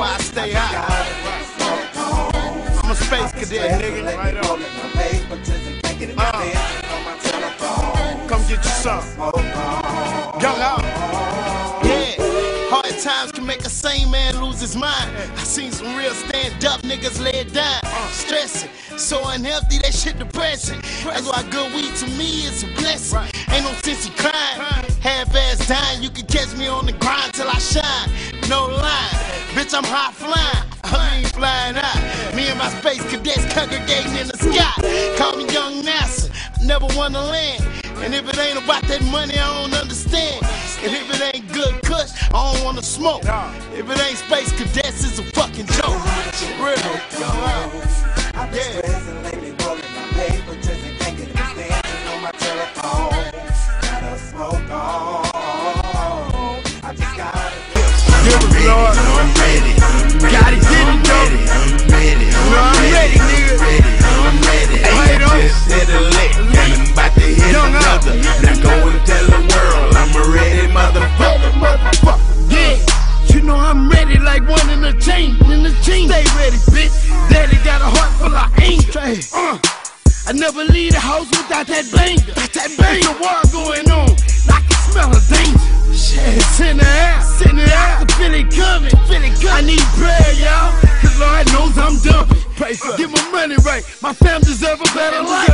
why I stay hot. I'm a space cadet, nigga. Come get you some. Young out. Yeah. Hard times can make a sane man lose his mind. I seen some real stand-up niggas lay it down. Stressing, so unhealthy, that shit depressing. That's why good weed to me is a blessing. Ain't no sense in crying. Half-ass dying, you can catch me on the grind till I shine. No line, bitch, I'm high flying. I ain't flying high. Me and my space cadets congregating in the sky. Call me young NASA, never want to land. And if it ain't about that money, I don't understand. And if it ain't good cuss, I don't want to smoke. If it ain't space cadets, it's a fucking joke. Real. I've been stressing lately, rolling my paper, just in case it's dancing on my telephone. Gotta smoke on. I just gotta give it, Lord. I'm ready. Gotta get it, though. I'm ready, nigga. I'm ready. I just hit a lick, and I'm about to hit another. Now go and tell the world I'm a ready motherfucker. Yeah, you know I'm ready like one in a chain. Stay ready, bitch. Daddy got a heart full of anger. I never leave the house without that banger. The war going on, I can smell a danger. Shit, send it out, I can feel it coming, I need prayer, y'all, 'cause Lord knows I'm dumping. Get my money right, my fam deserve a better life.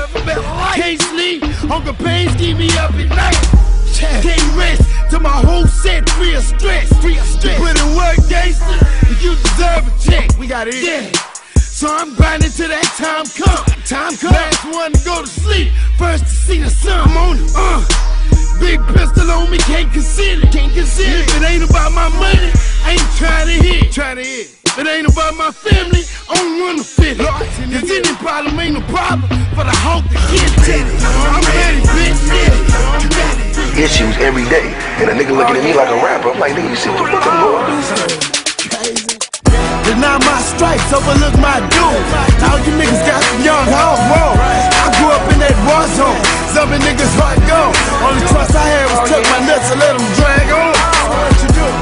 Can't sleep, hunger pains keep me up at night. Can't rest till my whole set free of stress. Put in work, gangster, if you deserve a check. We got it. Yeah. So I'm grinding till that time come. Last one to go to sleep, first to see the sun. I'm on it. Big pistol on me, can't conceal it. If it ain't about my money, I ain't trying to hit. If it ain't about my family, I don't wanna fit it. 'Cause any problem ain't a problem for the hawk to get it. I'm ready, bitch. Issues every day, and a nigga looking at me like a rapper. I'm like, nigga, you see what the fuck I'm Deny my stripes, overlook my dudes. All you niggas got some young hoes wrong. I grew up in that war zone, some of niggas right gone. Only trust I had was tuck my nuts and let them drag on.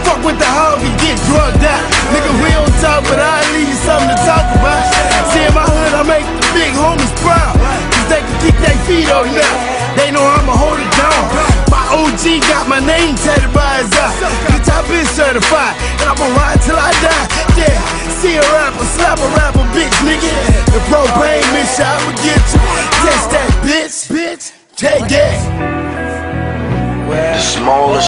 Fuck with the hog and get drugged out. Nigga, we don't talk, but I'll leave you something to talk about. See, in my hood, I make the big homies proud, 'cause they can keep their feet on now. They know I'ma hold it down. My OG got my name tatted by his eye. Bitch, I been certified, and I'ma ride till I die. Yeah. See a rapper, slap a rapper, bitch, nigga. The propane mission, I would get you. Test that, bitch, take that. The smallest.